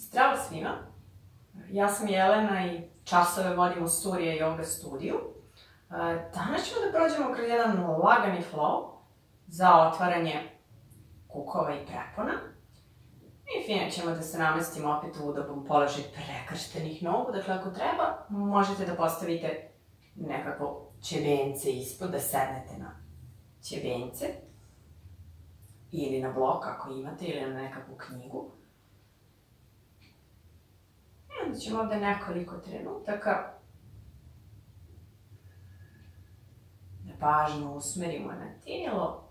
Zdravo svima, ja sam Jelena i časove vodim u Surya yoga studiju. Danas ćemo da prođemo kroz jedan lagani flow za otvaranje kukova i prepona. I fino ćemo da se namestimo opet u udoban položaj prekrštenih nogu, dakle ako treba možete da postavite nekako ćebence ispod, da sednete na ćebence ili na blok ako imate ili na nekakvu knjigu. Onda ćemo ovde nekoliko trenutaka da pažnju usmerimo na tijelo.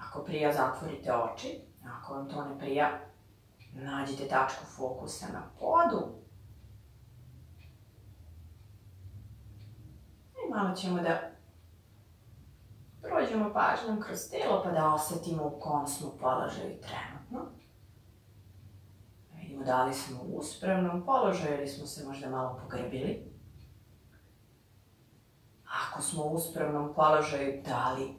Ako prija, zatvorite oči. Ako vam to ne prija, nađite tačku fokusa na podu. I malo ćemo da prođemo pažnjom kroz tijelo pa da osetimo u kom smo položaju trenutno. Vidimo da li smo u uspravnom položaju ili smo se možda malo pogrbili. Ako smo u uspravnom položaju, da li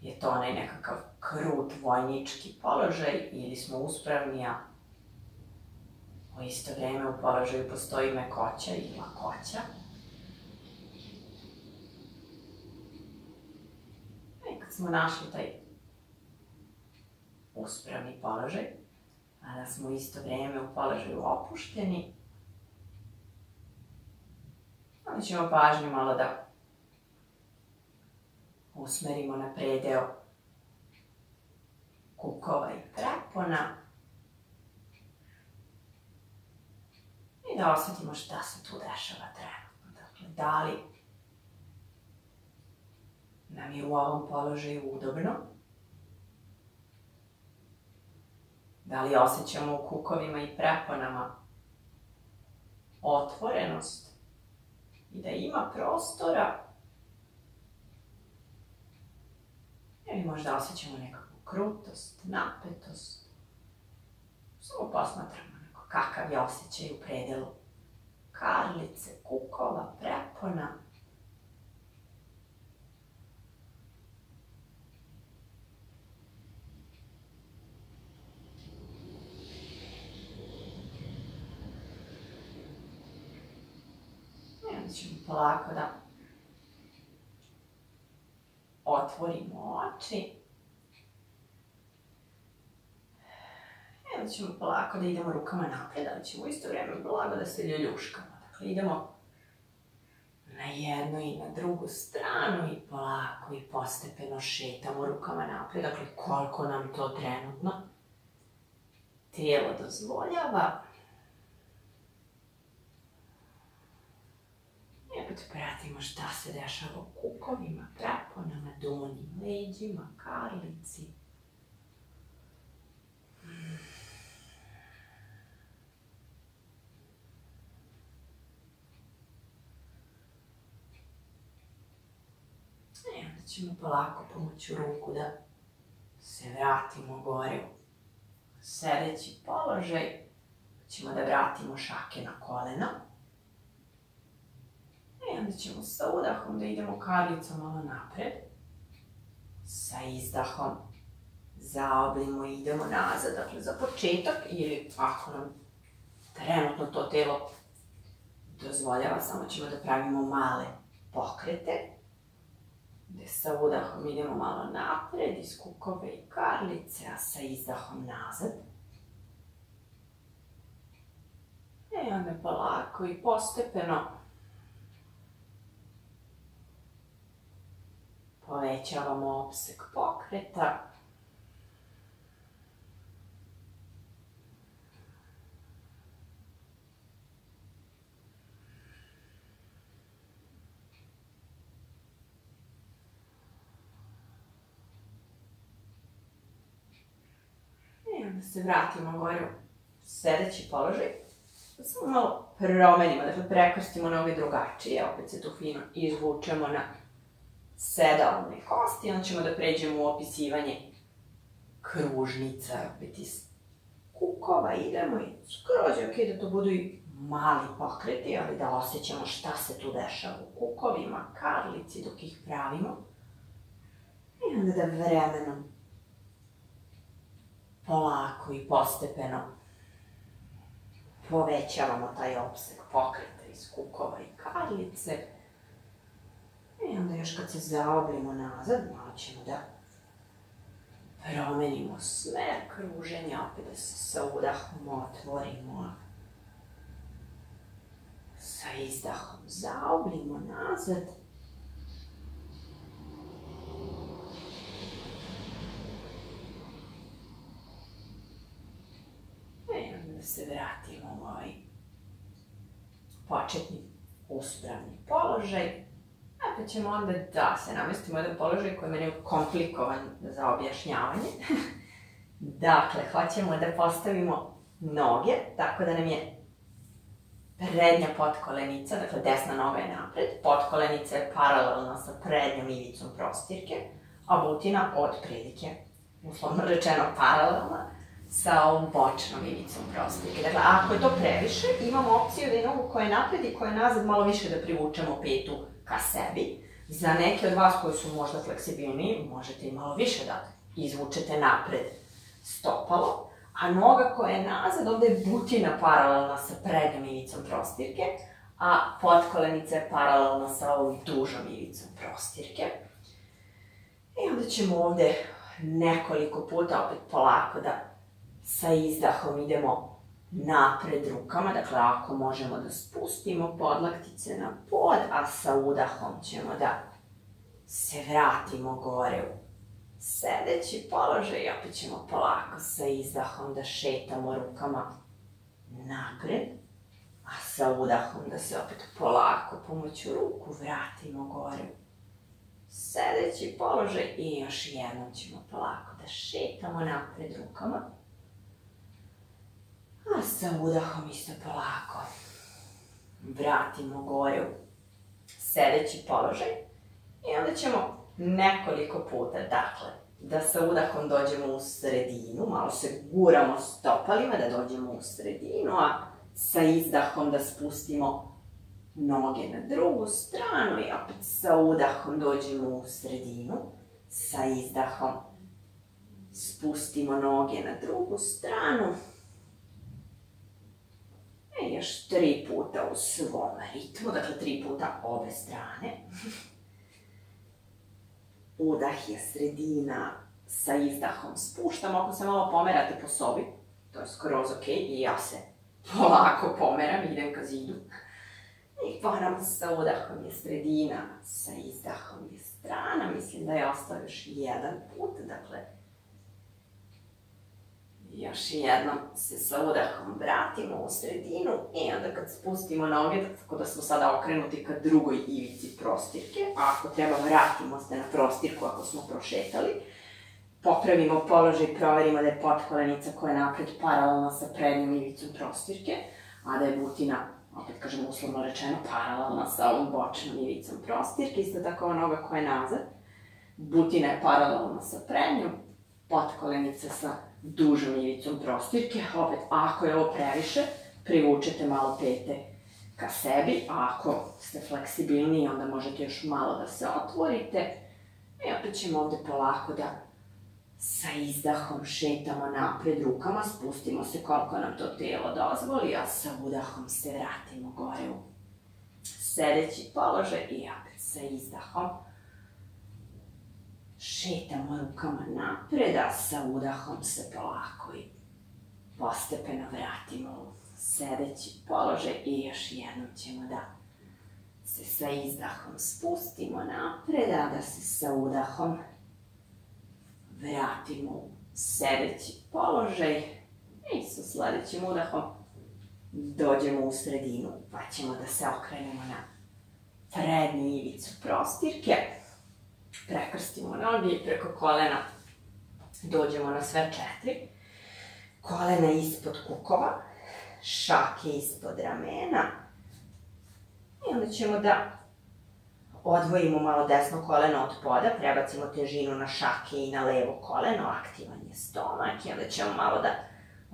je to onaj nekakav krut vojnički položaj ili smo uspravni, a u isto vreme u položaju postoji mekoća i lakoća. I kad smo našli taj uspravni položaj, a da smo u isto vreme u položaju opušteni, onda ćemo pažnju malo da usmerimo na predeo kukova i prepona i da osetimo šta se tu dešava trenutno. Dakle, da li nam je u ovom položaju udobno? Da li osjećamo u kukovima i preponama otvorenost i da ima prostora? Ili možda osjećamo nekakvu krutost, napetost? Samo posmatramo kakav je osjećaj u predelu karlice, kukova, prepona. I onda ćemo polako da otvorimo oči. I onda ćemo polako da idemo rukama napred, ali ćemo u isto vreme blago da se ljuljuškamo. Dakle, idemo na jednu i na drugu stranu i polako i postepeno šetamo rukama napred. Dakle, koliko nam to trenutno tijelo dozvoljava. Pratimo šta se dešava u kukovima, preponama, donjim leđima, karlici. I onda ćemo polako pomoću ruku da se vratimo gore u sedeći položaj. Ćemo da vratimo šake na kolena. I onda ćemo sa udahom da idemo karlicom malo napred. Sa izdahom zaoblimo i idemo nazad. Dakle, za početak, ili ako nam trenutno to telo dozvoljava, samo ćemo da pravimo male pokrete. Gde sa udahom idemo malo napred, iz kukove i karlice, a sa izdahom nazad. I onda polako i postepeno povećavamo opseg pokreta. I onda se vratimo gore u sedeći položaj. Samo malo promenimo, dakle prekrstimo noge drugačije, opet se tu fino izvučemo na sedalne kosti, onda ćemo da pređemo u opisivanje kružnica, opet iz kukova idemo i skroz je ok da to budu i mali pokreti, ali da osjećamo šta se tu dešava u kukovima, karlici dok ih pravimo. I onda da vremenom polako i postepeno povećavamo taj opseg pokreta iz kukova i kadlice. I onda još kad se zaobrimo nazad, malo ćemo da promenimo smer kruženja, opet da se sa udahom otvorimo. Sa izdahom zaobrimo nazad. I onda se vratimo u ovaj početni uspravni položaj. Pa ćemo onda da se namestimo u jedan položaj koji je meni komplikovan za objašnjavanje. Dakle, hoćemo da postavimo noge, tako da nam je prednja potkolenica, dakle desna noga je napred, potkolenica je paralelna sa prednjom ivicom prostirke, a butina otprilike, uslovno rečeno paralelna, sa ovom bočnom ivicom prostirke. Dakle, ako je to previše, imamo opciju da je nogu koja je napred i koja je nazad malo više da privučemo petu ka sebi. Za neke od vas koji su možda fleksibilniji, možete i malo više da izvučete napred stopalo, a noga koja je nazad, ovde je butina paralelna sa prednjom ivicom prostirke, a potkolenica je paralelna sa ovom dužom ivicom prostirke. I onda ćemo ovde nekoliko puta, opet polako, da sa izdahom idemo napred rukama, dakle ako možemo da spustimo podlaktice na pod, a sa udahom ćemo da se vratimo gore u sedeći položaj i opet ćemo polako sa izdahom da šetamo rukama napred, a sa udahom da se opet polako pomoću ruku vratimo gore u sedeći položaj i još jednom ćemo polako da šetamo napred rukama. A sa udahom isto polako vratimo gore u sedeći položaj i onda ćemo nekoliko puta, dakle, da sa udahom dođemo u sredinu, malo se guramo stopalima da dođemo u sredinu, a sa izdahom da spustimo noge na drugu stranu i opet sa udahom dođemo u sredinu, sa izdahom spustimo noge na drugu stranu. I još tri puta u svom ritmu, dakle tri puta obe strane. Udah je sredina, sa izdahom spuštamo, ako se malo pomerate po sobi, to je skroz ok, i ja se polako pomeram, idem ka zidu. I ponovo sa udahom je sredina, sa izdahom je strana, mislim da je ostao još jedan put, dakle, još jednom se sa udahom vratimo u sredinu i onda kad spustimo noge, tako da smo sada okrenuti ka drugoj ivici prostirke, a ako treba vratimo se na prostirku ako smo prošetali, popravimo položaj, proverimo da je potkolenica koja je napred paralelna sa prednjom ivicom prostirke, a da je butina, opet kažemo uslovno rečeno, paralelna sa ovom bočnom ivicom prostirke, isto tako ova noga koja je nazad, butina je paralelna sa prednjom, potkolenica sa dužom ivicom prostirke, opet ako je ovo previše, privučete malo pete ka sebi, a ako ste fleksibilniji, onda možete još malo da se otvorite. I opet ćemo ovde polako da sa izdahom šetamo napred rukama, spustimo se koliko nam to telo dozvoli, a sa udahom se vratimo gore u sedeći položaj i opet sa izdahom šetamo rukama napred, a sa udahom se polako i postepeno vratimo u sedeći položaj i još jednom ćemo da se sa izdahom spustimo napred, a da se sa udahom vratimo u sedeći položaj i sa sledećim udahom dođemo u sredinu, pa ćemo da se okrenemo na prednju ivicu prostirke. Prekrstimo noge i preko kolena dođemo na sve četiri. Kolena ispod kukova, šake ispod ramena. I onda ćemo da odvojimo malo desno koleno od poda, prebacimo težinu na šake i na levo koleno, aktivan je stomak. I onda ćemo malo da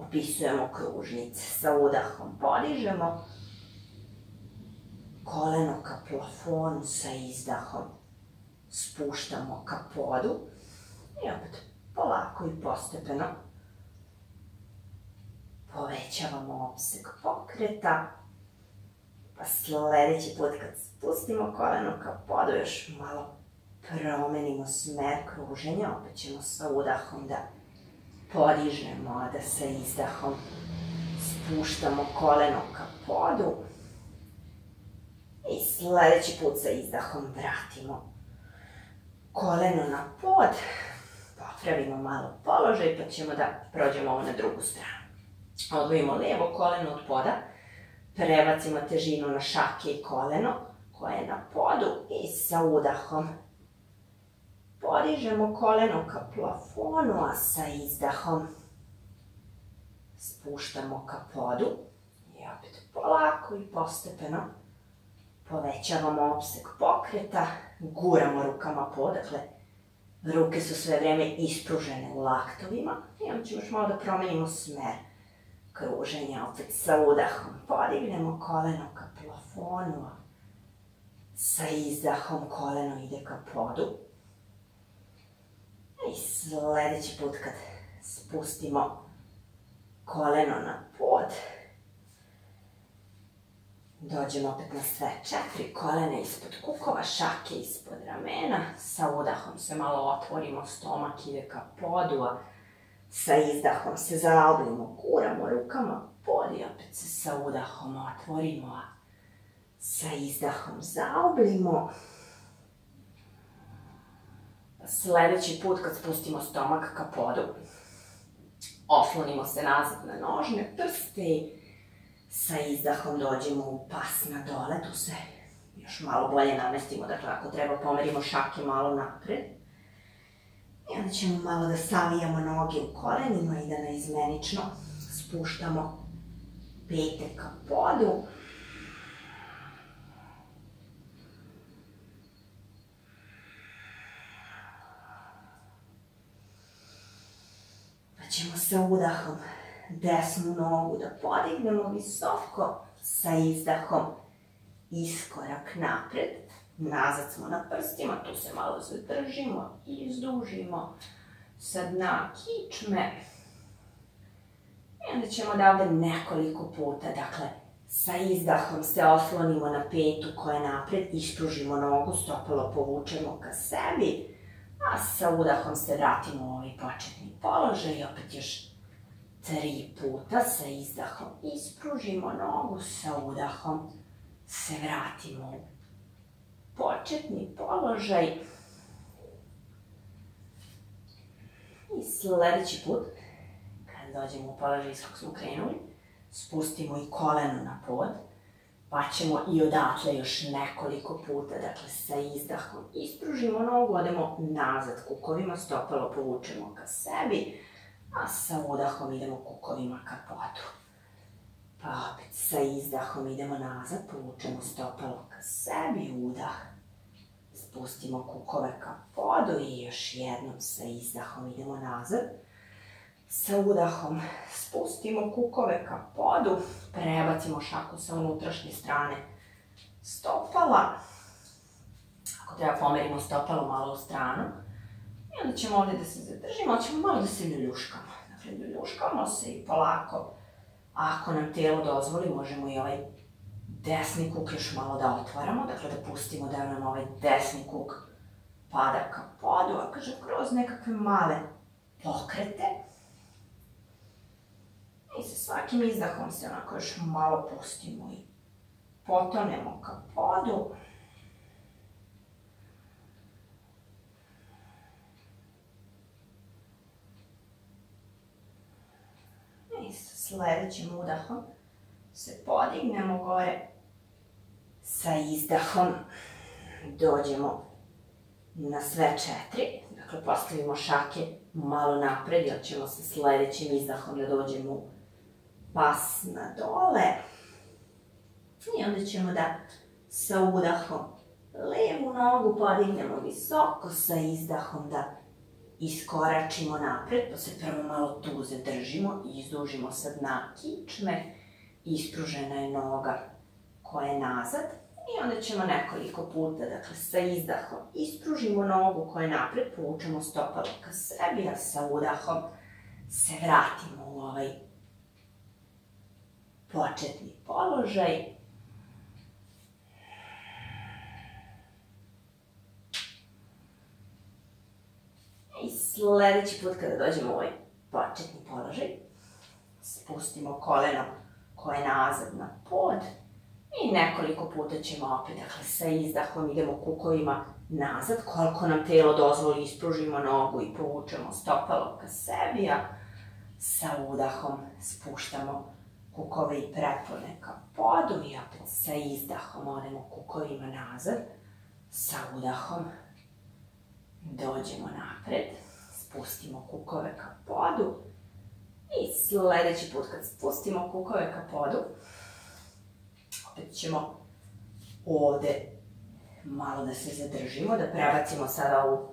opisujemo kružnice. Sa udahom podižemo koleno ka plafonu, sa izdahom spuštamo ka podu i opet polako i postepeno povećavamo opseg pokreta, pa sljedeći put kad spustimo koleno ka podu, još malo promenimo smer kruženja, opet ćemo sa udahom da podižemo, a da sa izdahom spuštamo koleno ka podu i sljedeći put sa izdahom vratimo koleno na pod, popravimo malo položaj pa ćemo da prođemo ovo na drugu stranu. Odvojimo lijevo koleno od poda, prebacimo težinu na šake i koleno koje je na podu i sa udahom podižemo koleno ka plafonu, a sa izdahom spuštamo ka podu i opet polako i postepeno povećavamo opseg pokreta, guramo rukama pod, dakle ruke su sve vrijeme ispružene u laktovima i onda ćemo još malo da promenimo smer kruženja, opet sa udahom podignemo koleno ka plafonu, sa izdahom koleno ide ka podu i sljedeći put kad spustimo koleno na pod, dođemo opet na sve četiri, kolena ispod kukova, šake ispod ramena, sa udahom se malo otvorimo, stomak ide ka podu, a sa izdahom se zaoblimo, guramo rukama pod i opet se sa udahom otvorimo, a sa izdahom zaoblimo. Sljedeći put kad spustimo stomak ka podu, oslonimo se nazad na nožne prste i sa izdahom dođemo u pas na dole, tu se još malo bolje namestimo, dakle ako treba pomerimo šake malo napred. I onda ćemo malo da savijamo noge u kolenima i da naizmenično spuštamo pete ka podu. Pa ćemo sa udahom desnu nogu da podignemo visoko, sa izdahom iskorak napred, nazad smo na prstima, tu se malo zadržimo i izdužimo sa dna kičme. I onda ćemo odavde nekoliko puta, dakle sa izdahom se oslonimo na petu koja je napred, ispružimo nogu, stopalo povučemo ka sebi, a sa udahom se vratimo u ovaj početni položaj i opet još tri puta sa izdahom ispružimo nogu, sa udahom se vratimo u početni položaj. I sljedeći put, kad dođemo u položaj iz kog smo krenuli, spustimo i koleno na pod, pa ćemo i odatle još nekoliko puta, dakle sa izdahom ispružimo nogu, odemo nazad kukovima, stopalo povučemo ka sebi, a sa udahom idemo kukovima ka podu. Pa opet sa izdahom idemo nazad, povučemo stopalo ka sebi, udah, spustimo kukove ka podu i još jednom sa izdahom idemo nazad. Sa udahom spustimo kukove ka podu, prebacimo šaku sa unutrašnje strane stopala. Ako treba pomerimo stopalo malo u stranu. I onda ćemo ovdje da se zadržimo, ali ćemo malo da se ljuljuškamo. Dakle, ljuljuškamo se i polako, ako nam tijelo dozvoli, možemo i ovaj desni kuk još malo da otvaramo. Dakle, da pustimo da nam ovaj desni kuk pada ka podu, a kaže kroz nekakve male pokrete. I sa svakim izdahom se onako još malo pustimo i potonemo ka podu. I sa sljedećim udahom se podignemo gore, sa izdahom dođemo na sve četiri, dakle postavimo šake malo napred, jer ćemo sa sljedećim izdahom da dođemo u pas na dole. I onda ćemo da sa udahom levu nogu podignemo visoko, sa izdahom da iskoračimo napred, pa se prvo malo tu zadržimo i izdužimo sa dna kičme, ispružena je noga koja je nazad. I onda ćemo nekoliko puta, dakle sa izdahom ispružimo nogu koja je napred, povučemo stopalo ka sebi, a sa udahom se vratimo u ovaj početni položaj. I sljedeći put kada dođemo u ovaj početni položaj, spustimo koleno koje je nazad na pod i nekoliko puta ćemo opet, dakle, sa izdahom idemo kukovima nazad, koliko nam telo dozvoli, ispružimo nogu i povučemo stopalo ka sebi, a sa udahom spuštamo kukove i prepone ka podu i opet sa izdahom odemo kukovima nazad, sa udahom dođemo napred, spustimo kukove ka podu i sljedeći put kad spustimo kukove ka podu, opet ćemo ovdje malo da se zadržimo, da prebacimo sada ovu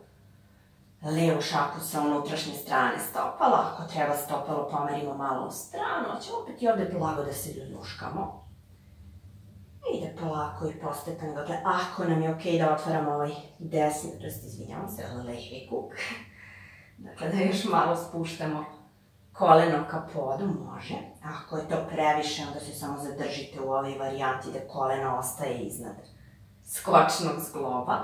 lijevu šaku sa unutrašnje strane stopala. Ako treba stopalo pomerimo malo u stranu, a ćemo opet i ovdje blago da se ljuškamo. I da polako i postepeno, dakle, ako nam je okej da otvaramo ovaj desni prst, izvinjavam se, levi kuk. Dakle, da još malo spuštamo kolenom ka podu, može. Ako je to previše, onda se samo zadržite u ovoj varijanti da koleno ostaje iznad skočnog zgloba.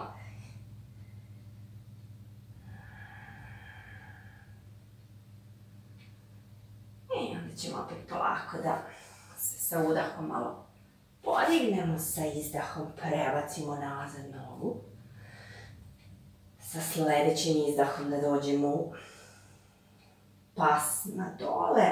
I onda ćemo opet polako da se sa udahom malo podignemo, sa izdahom prebacimo nazad nogu. Sa sljedećim izdahom da dođemo u pas na dole.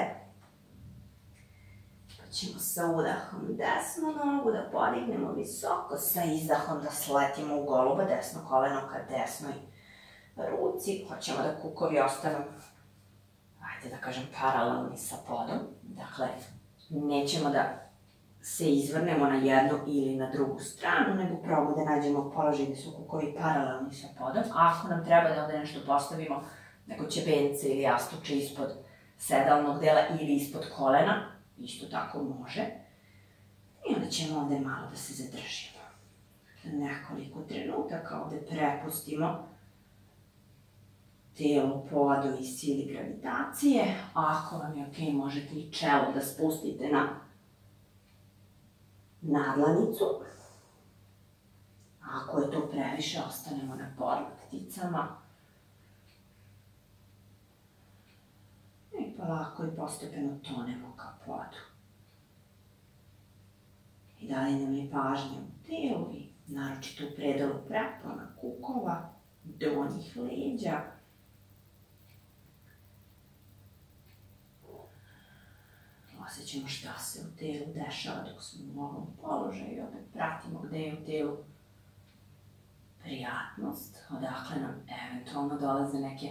Pa ćemo sa udahom desnu nogu da podignemo visoko, sa izdahom da sletimo u goluba, desno koleno ka desnoj ruci. Hoćemo da kukovi ostanu, ajde da kažem, paralelni sa podom. Dakle, nećemo da se izvrnemo na jednu ili na drugu stranu, nego probamo da nađemo položaj gdje su kukovi paralelni sa podom. Ako nam treba da onda nešto postavimo, neko ćebence ili jastuče ispod sedalnog dela ili ispod kolena, isto tako može. I onda ćemo ovdje malo da se zadržimo. Nekoliko trenutaka ovdje prepustimo telo podu i sili gravitacije. Ako vam je ok, možete i čelo da spustite na nadlanicu. Ako je to previše, ostanemo na podlakticama. I polako i postepeno tonemo ka podu. I dalje nam je pažnja u telu i naročito u predelu prepona, kukova, donjih leđa. Osjećamo šta se u telu dešava dok smo u ovom položaju i opet pratimo gdje je u telu prijatnost, odakle nam eventualno dolaze neke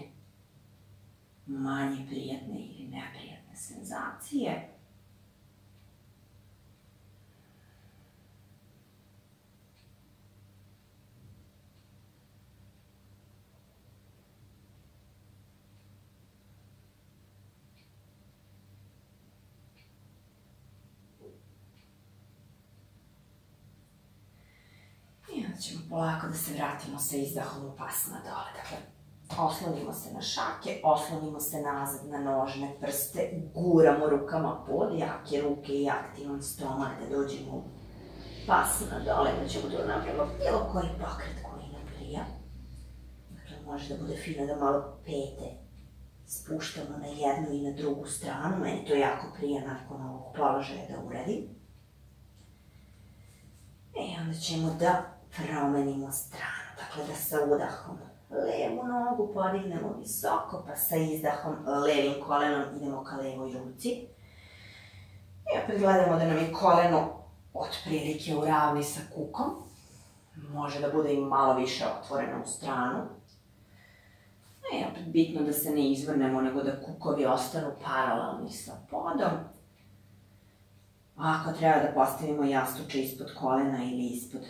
manje prijatne ili neprijatne senzacije. I onda ćemo polako da se vratimo sa izdahom u pas na dole. Dakle, oslonimo se na šake, oslonimo se nazad na nožne prste, guramo rukama pod, jake ruke i aktivan stomak da dođemo u pas na dole, da ćemo tu napraviti bilo koji pokret koji nam prija. Dakle, može da bude fino da malo pete spuštamo na jednu i na drugu stranu, meni to jako prija nakon ovog položaja da uradim. I onda ćemo da promenimo stranu, dakle da sa udahom levu nogu podignemo visoko, pa sa izdahom levim kolenom idemo ka levoj ruci. I opet gledamo da nam je koleno otprilike u ravni sa kukom. Može da bude i malo više otvoreno u stranu. I opet bitno da se ne izvrnemo, nego da kukovi ostanu paralelni sa podom. Ako treba da postavimo jastuče ispod kolena ili ispod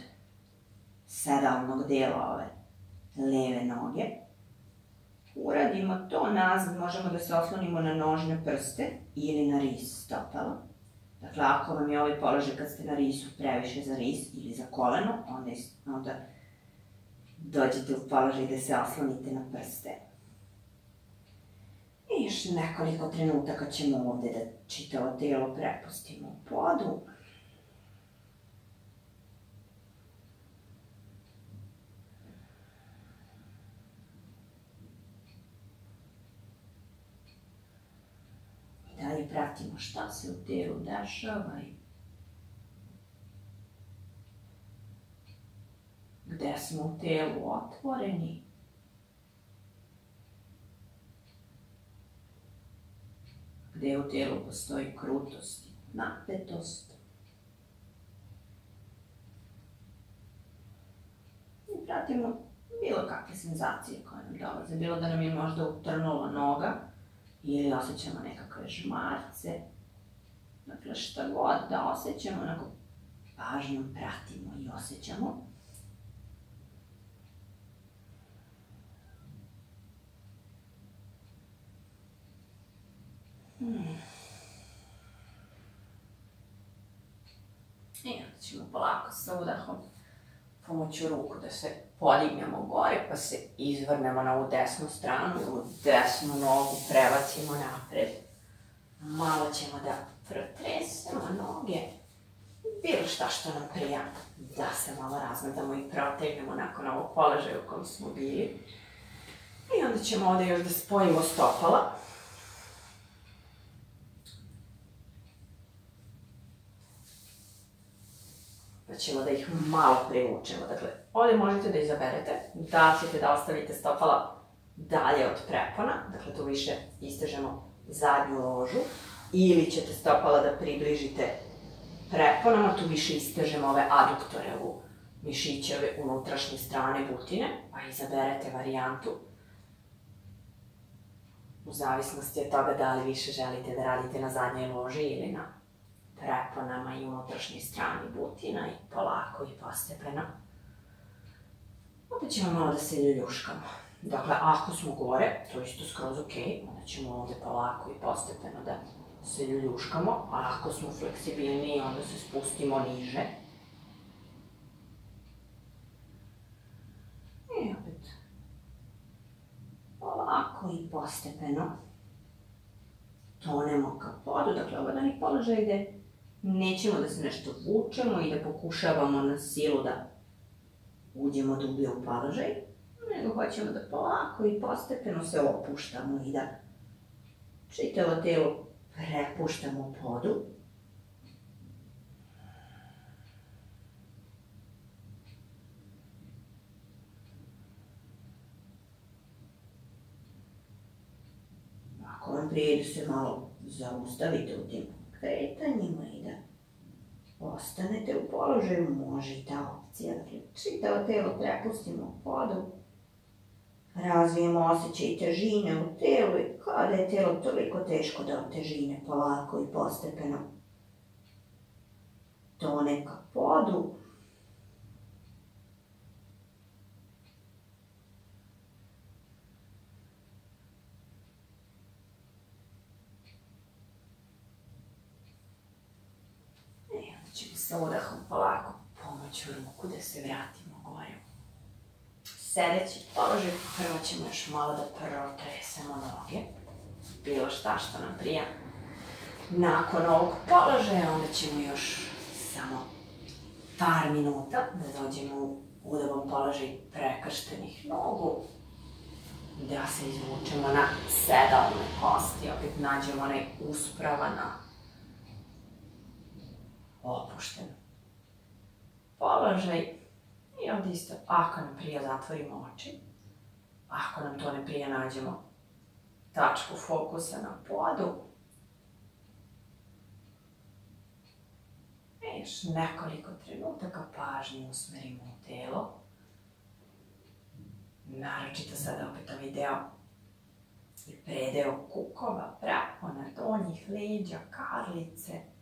sedalnog dela ove leve noge, uradimo to. Nazad možemo da se oslonimo na nožne prste ili na ris stopala. Dakle, ako vam je ovaj položaj kad ste na risu previše za ris ili za koleno, onda dođete u položaj da se oslonite na prste. I još nekoliko trenutaka ćemo ovdje da čitavo tijelo prepustimo u podu. I dalje pratimo šta se u tijelu dešava i gdje smo u tijelu otvoreni. Gdje u tijelu postoji krutost, napetost. I pratimo bilo kakve senzacije koje nam dolaze. Bilo da nam je možda utrnula noga ili osjećamo nekakve žmarce. Dakle, šta god da osjećamo, onako pažnjom pratimo i osjećamo. I onda ćemo polako sa udahom pomoću ruku da se podignemo gore, pa se izvrnemo na ovu desnu stranu, ovu desnu nogu prebacimo napred. Malo ćemo da protresemo noge, bilo šta što nam prija, da se malo razmetamo i protegnemo nakon ovog položaja u kom smo bili. I onda ćemo ovdje još da spojimo stopala. Ćemo da ih malo privučemo. Dakle, ovdje možete da izaberete da ćete da ostavite stopala dalje od prepona, dakle tu više istežemo zadnju ložu, ili ćete stopala da približite preponama, tu više istežemo ove aduktore u mišićeve unutrašnje strane butine, pa izaberete varijantu u zavisnosti od toga da li više želite da radite na zadnjoj loži ili na preponama i unutrašnji strani butina, i polako i postepeno. Onda ćemo malo da se ljuljuškamo. Dakle, ako smo gore, to isto skroz ok, onda ćemo ovdje polako i postepeno da se ljuljuškamo, a ako smo fleksibilniji, onda se spustimo niže. I opet polako i postepeno tonemo ka podu. Dakle, ovo je onaj položaj gdje nećemo da se nešto vučemo i da pokušavamo na silu da uđemo dublje u položaj, nego hoćemo da polako i postepeno se opuštamo i da čitavo tijelo prepuštamo podu. Ako vam prije da se malo zaustavite u tim kretanjima i da ostanete u položaju, može i ta opcija. Dakle, čitavo tijelo prepustimo u podu, razvijemo osjećaj težine u tijelu i kada je tijelo toliko teško da od težine polako i postepeno tone ka podu. Sa udahom polako pomoću ruku da se vratimo gore. Sedeći položaj, prvo ćemo još malo da protresemo noge, bilo šta što nam prija. Nakon ovog položaja, onda ćemo još samo par minuta da dođemo u udoban položaj prekrštenih nogu, da se izvučemo na sedalne kosti, opet nađemo onaj uspravan opušten položaj. I ovdje isto, ako nam prija, zatvorimo oči. Ako nam to ne prija, nađemo tačku fokusa na podu. I još nekoliko trenutaka pažnju usmerimo u telo. Naročito sada opet ovaj deo i predeo kukova, prepona, donjih leđa, karlice.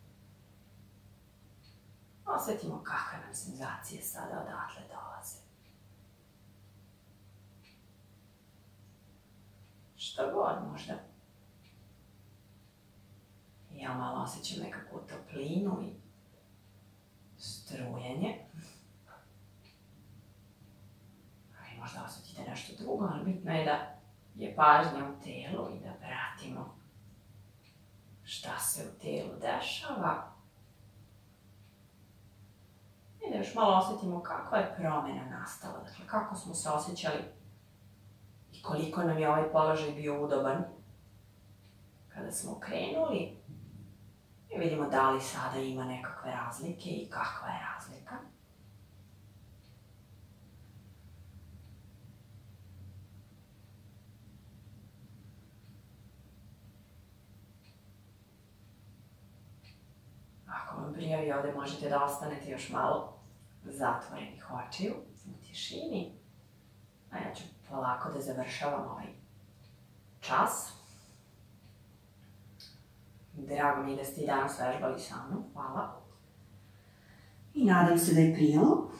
Osjetimo kakve nam senzacije sada odatle dolaze. Što god možda. Ja malo osjećam nekakvu toplinu i strujenje. Ali možda osjetite nešto drugo, ali bitno je da je pažnja u telu i da pratimo šta se u telu dešava. I da još malo osjetimo kakva je promjena nastala, dakle kako smo se osjećali i koliko nam je ovaj položaj bio udoban kada smo krenuli. I vidimo da li sada ima nekakve razlike i kakva je razlika. Ako vam prijavi ovdje, možete da ostanete još malo zatvorenih očiju u tišini. A ja ću polako da završavam ovaj čas. Drago mi je da ste i danas vežbali sa mnom, hvala. I nadam se da je prijelo.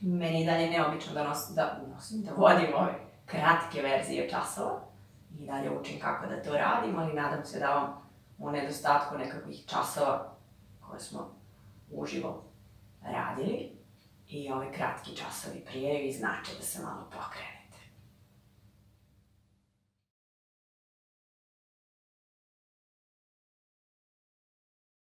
Meni dalje je neobično da vodim ove kratke verzije časova i dalje učim kako da to radim, ali nadam se da vam u nedostatku nekakvih časova koje smo uživo radili i ove kratki časovi prijeju i znače da se malo pokrene.